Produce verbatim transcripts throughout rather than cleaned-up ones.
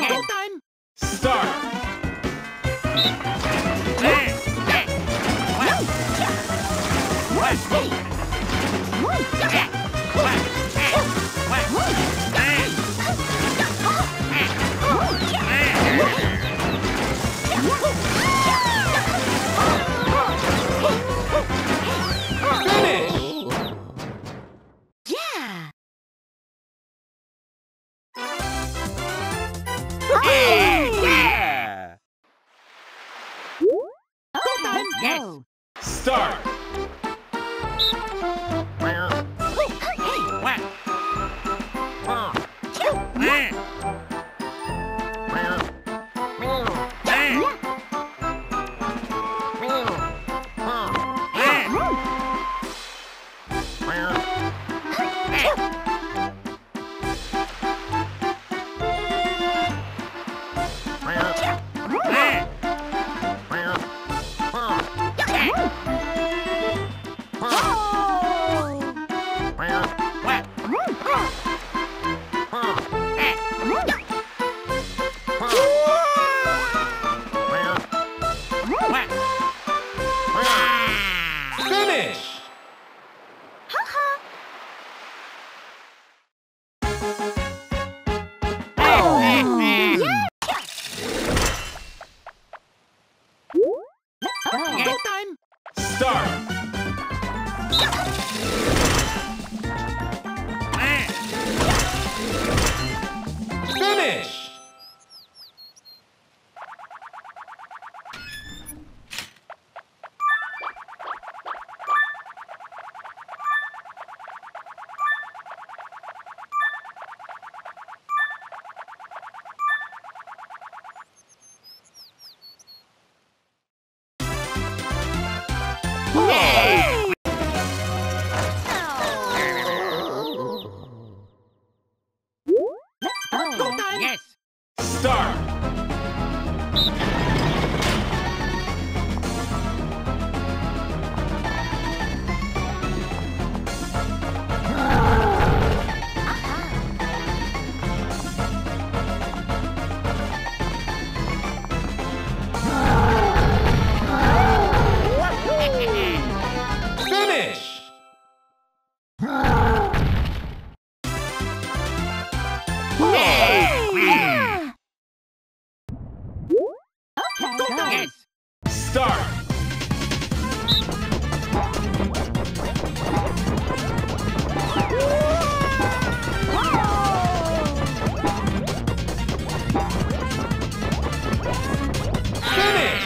Go time! Start! Finish!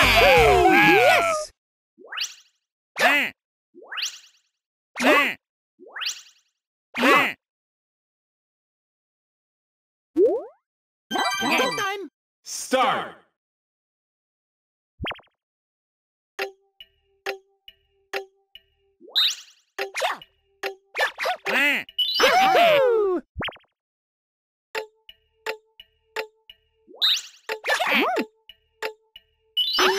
Wahoo! Yes! Huh? Huh? Huh? Huh? Time! Start! Huh? Yahoo! Huh? Ha! Oh!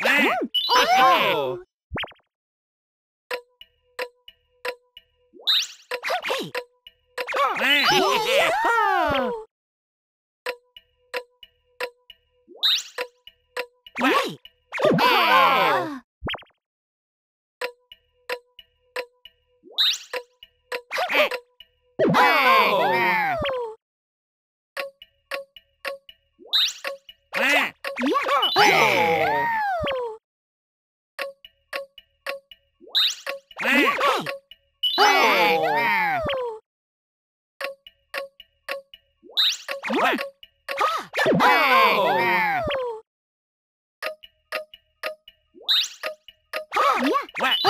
Hey! Oh! Oh! Oh! Yeah. Oh. Oh. Oh.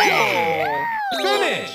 Oh. Finish.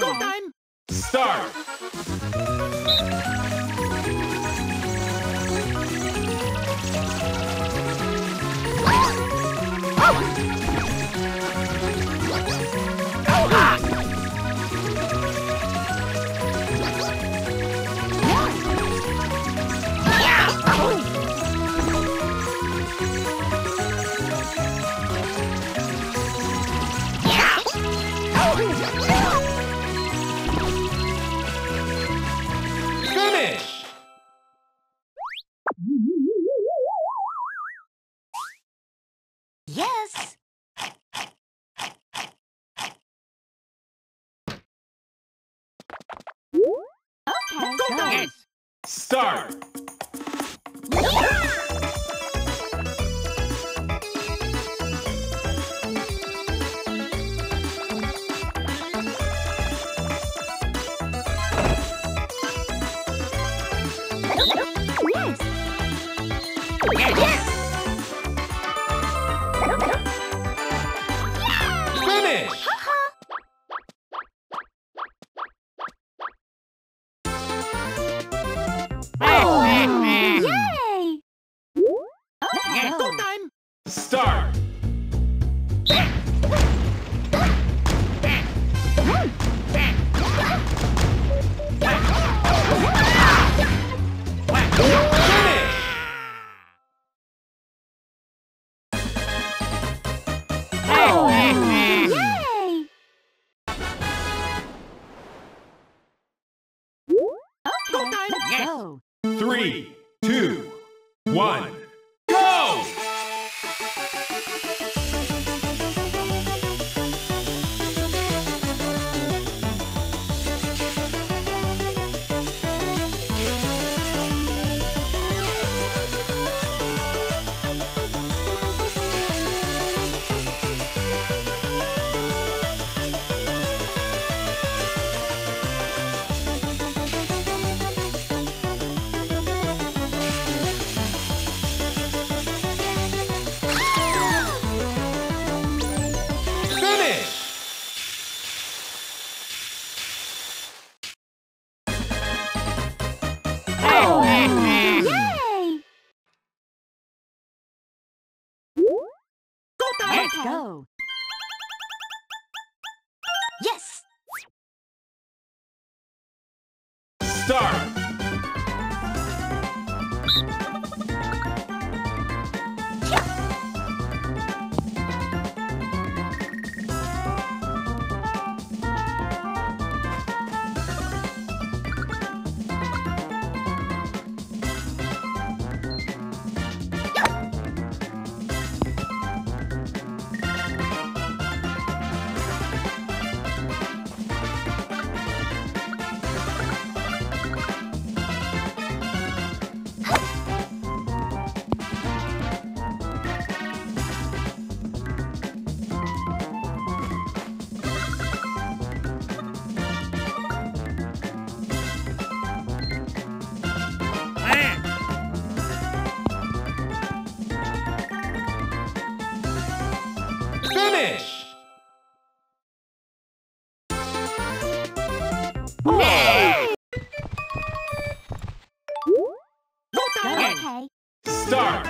Go time! Start! Yes. Okay. Go, go. Start. Yeah. Start! Go. Yes. Start. Okay. Start.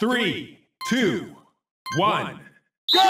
Three, two, one, go!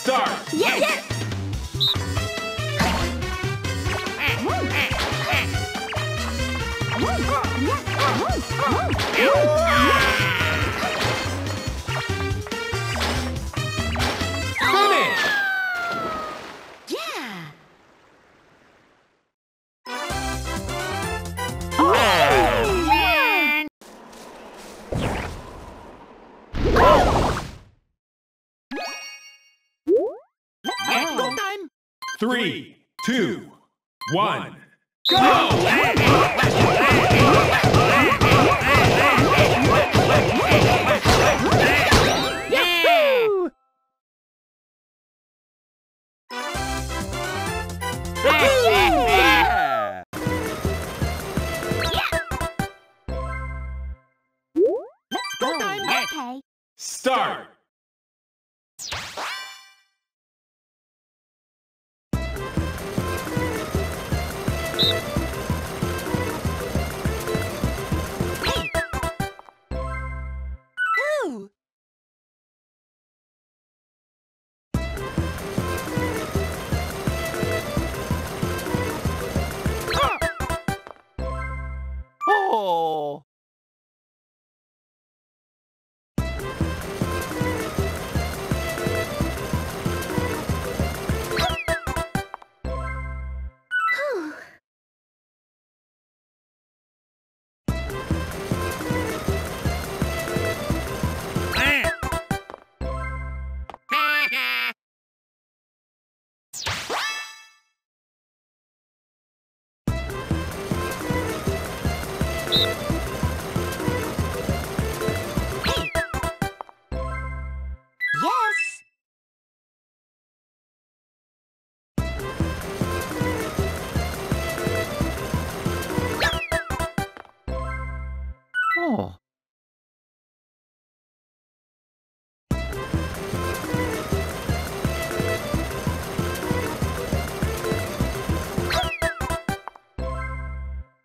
start! Yes, yes! Finish! Yeah! Oh, man! Oh. Go time! Three, two, one, go! Okay. Start. Ooh. Oh. Oh.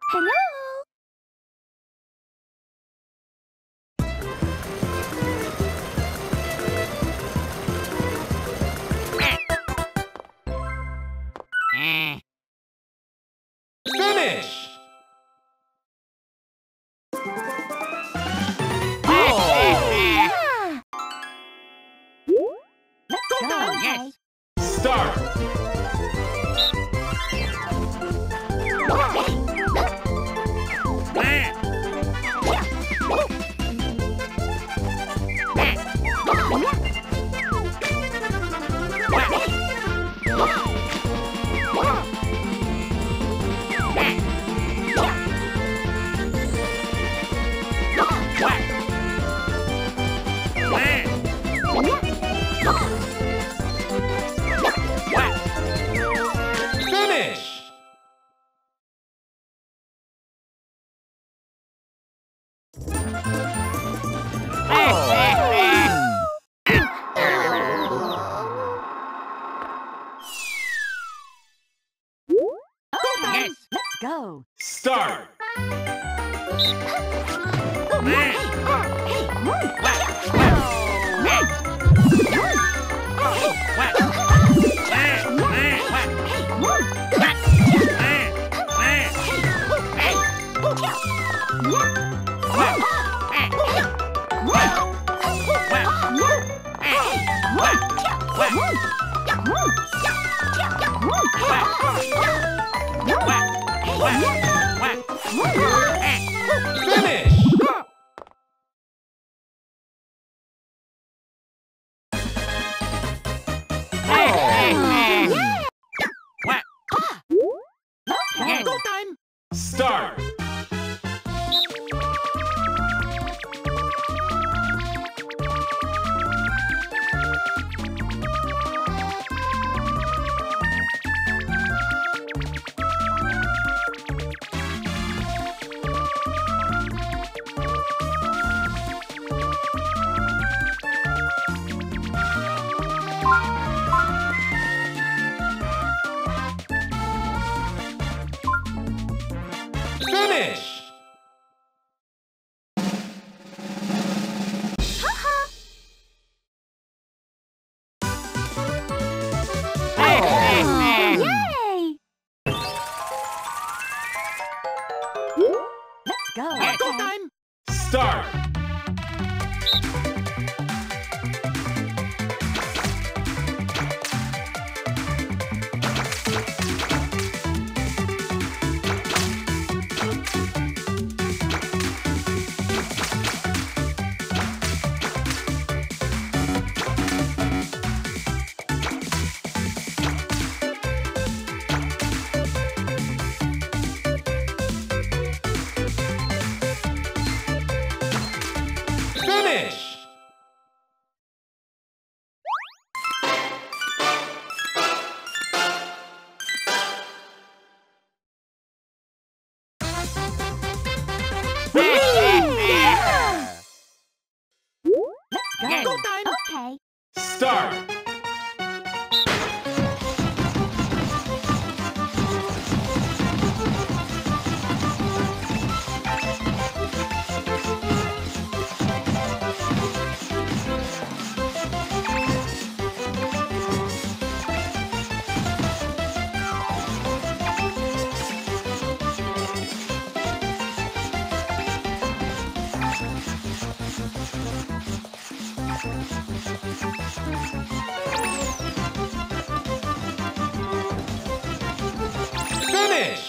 Hello. Finish. Start! Go. Start. Finish! Oh. Yeah. Go time! Start! Ha ha! Finish!